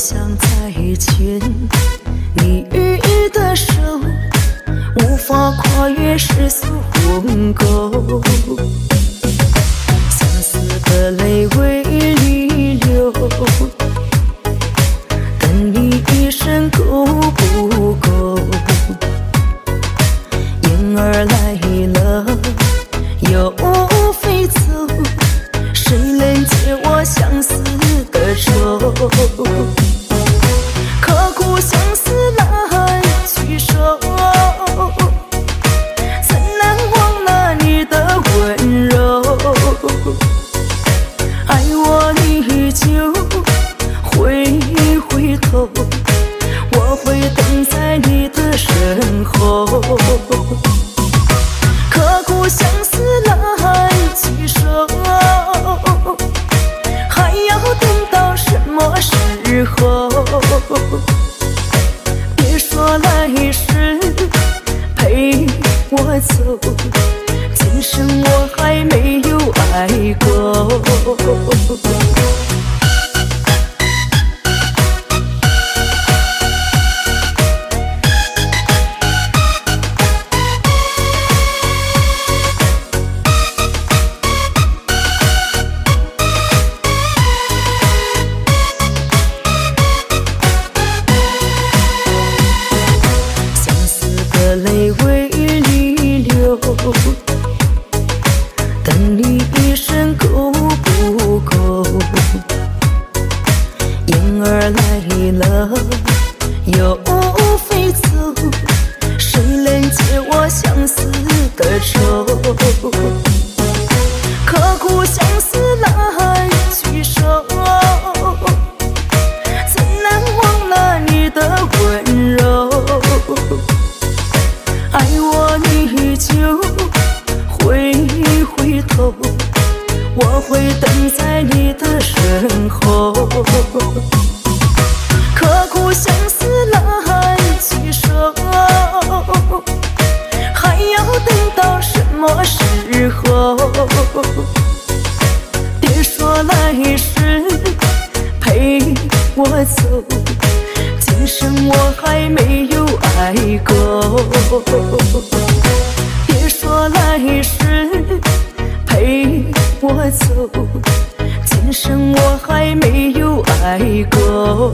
想再见。你予以的手无法跨越世俗鸿沟，相思的泪为你流，等你一生够不够？燕儿来了，又飞走，谁能解我相思的愁？ 我会等在你的身后，刻骨相思来聚首，还要等到什么时候？别说来世陪我走，今生我还没有爱过。 泪为你流，等你一生够不够？燕儿来了，又飞走，谁能解我相思的愁？刻骨相思来聚首，怎能忘了你的温柔？ 爱我你就回头，我会等在你的身后。刻骨相思来聚首，还要等到什么时候？别说来世陪我走，今生我还没有爱过。 别说来世陪我走，今生我还没有爱过。